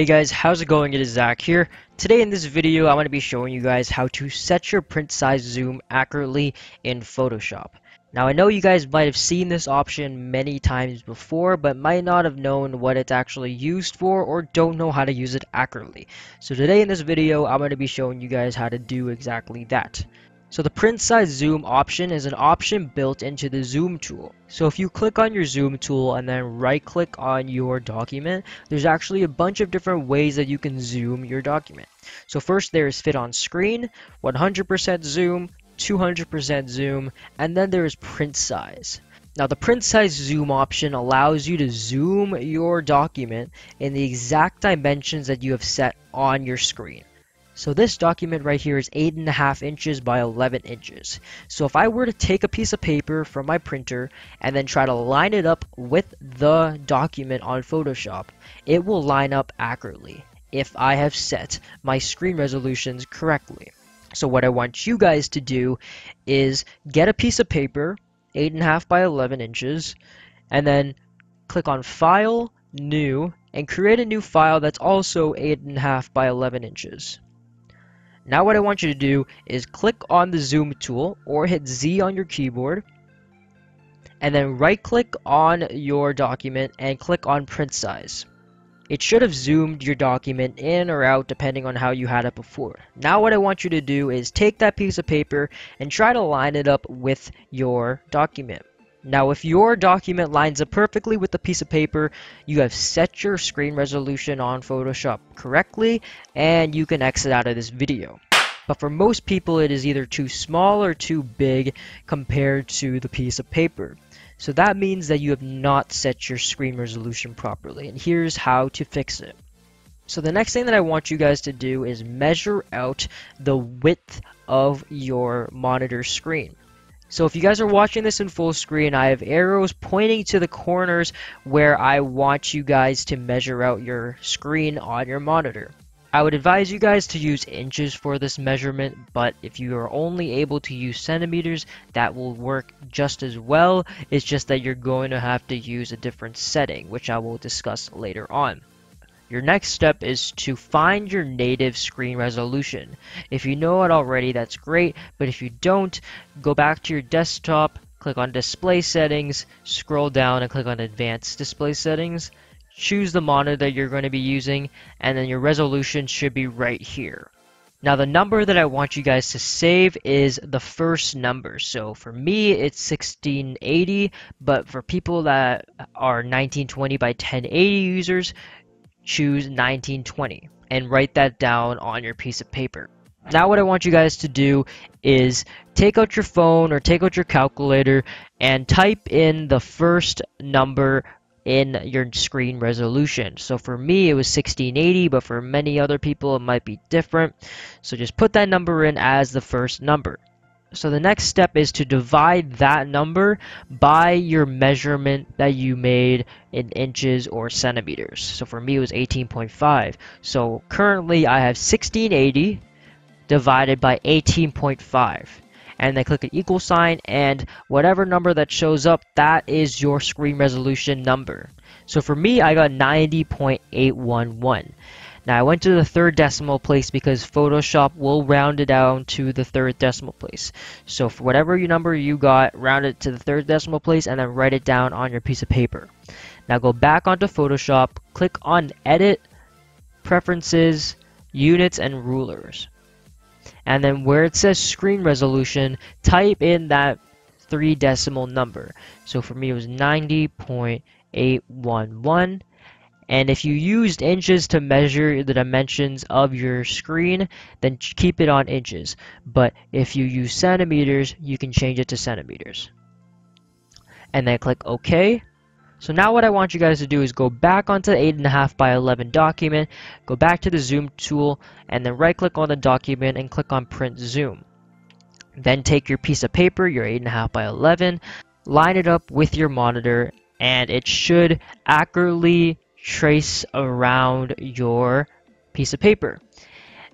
Hey guys, how's it going? It is Zach here. Today in this video, I'm going to be showing you guys how to set your print size zoom accurately in Photoshop. Now I know you guys might have seen this option many times before, but might not have known what it's actually used for or don't know how to use it accurately. So today in this video, I'm going to be showing you guys how to do exactly that. So the print size zoom option is an option built into the zoom tool. So if you click on your zoom tool and then right click on your document, there's actually a bunch of different ways that you can zoom your document. So first there is fit on screen, 100% zoom, 200% zoom, and then there is print size. Now the print size zoom option allows you to zoom your document in the exact dimensions that you have set on your screen. So this document right here is 8.5 inches by 11 inches. So if I were to take a piece of paper from my printer and then try to line it up with the document on Photoshop, it will line up accurately if I have set my screen resolutions correctly. So what I want you guys to do is get a piece of paper, 8.5 by 11 inches, and then click on File, New, and create a new file that's also 8.5 by 11 inches. Now what I want you to do is click on the zoom tool or hit Z on your keyboard and then right click on your document and click on print size. It should have zoomed your document in or out depending on how you had it before. Now what I want you to do is take that piece of paper and try to line it up with your document. Now if your document lines up perfectly with the piece of paper, you have set your screen resolution on Photoshop correctly and you can exit out of this video. But for most people it is either too small or too big compared to the piece of paper. So that means that you have not set your screen resolution properly, and here's how to fix it. So the next thing that I want you guys to do is measure out the width of your monitor screen. So if you guys are watching this in full screen, I have arrows pointing to the corners where I want you guys to measure out your screen on your monitor. I would advise you guys to use inches for this measurement, but if you are only able to use centimeters, that will work just as well. It's just that you're going to have to use a different setting, which I will discuss later on. Your next step is to find your native screen resolution. If you know it already, that's great, but if you don't, go back to your desktop, click on Display Settings, scroll down and click on Advanced Display Settings, choose the monitor that you're going to be using, and then your resolution should be right here. Now the number that I want you guys to save is the first number. So for me it's 1680, but for people that are 1920 by 1080 users, choose 1920 and write that down on your piece of paper. Now what I want you guys to do is take out your phone or take out your calculator and type in the first number in your screen resolution. So for me it was 1680, but for many other people it might be different. So just put that number in as the first number. So the next step is to divide that number by your measurement that you made in inches or centimeters. So for me it was 18.5. So currently I have 1680 divided by 18.5. And then click an equal sign, and whatever number that shows up, that is your screen resolution number. So for me I got 90.811. Now I went to the third decimal place because Photoshop will round it down to the third decimal place. So for whatever number you got, round it to the third decimal place and then write it down on your piece of paper. Now go back onto Photoshop, click on Edit, Preferences, Units and Rulers. And then where it says Screen Resolution, type in that three decimal number. So for me it was 90.811. And if you used inches to measure the dimensions of your screen, then keep it on inches. But if you use centimeters, you can change it to centimeters. And then click OK. So now what I want you guys to do is go back onto the 8.5 by 11 document, go back to the zoom tool, and then right click on the document and click on print zoom. Then take your piece of paper, your 8.5 by 11, line it up with your monitor, and it should accurately trace around your piece of paper,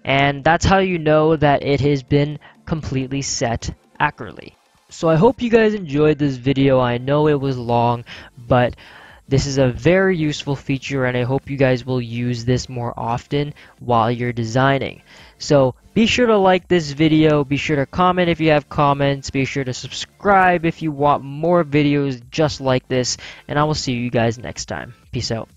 and that's how you know that it has been completely set accurately. So I hope you guys enjoyed this video. I know it was long, but This is a very useful feature, and I hope you guys will use this more often while you're designing. So be sure to like this video, be sure to comment if you have comments, be sure to subscribe if you want more videos just like this, and I will see you guys next time. Peace out.